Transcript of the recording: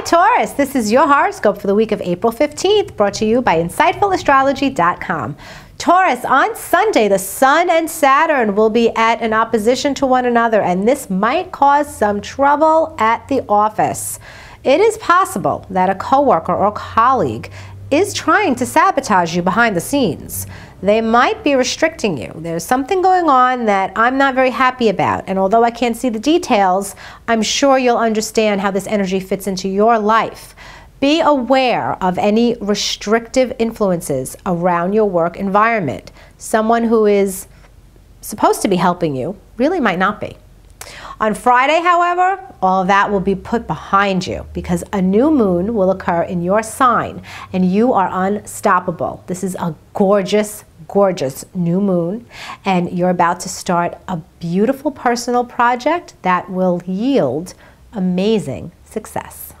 Hi Taurus, this is your horoscope for the week of April 15th, brought to you by InsightfulAstrology.com. Taurus, on Sunday, the Sun and Saturn will be at an opposition to one another, and this might cause some trouble at the office. It is possible that a coworker or colleague is trying to sabotage you behind the scenes. They might be restricting you. There's something going on that I'm not very happy about, and although I can't see the details, I'm sure you'll understand how this energy fits into your life. Be aware of any restrictive influences around your work environment. Someone who is supposed to be helping you really might not be. On Friday, however, all that will be put behind you because a new moon will occur in your sign and you are unstoppable. This is a gorgeous, gorgeous new moon, and you're about to start a beautiful personal project that will yield amazing success.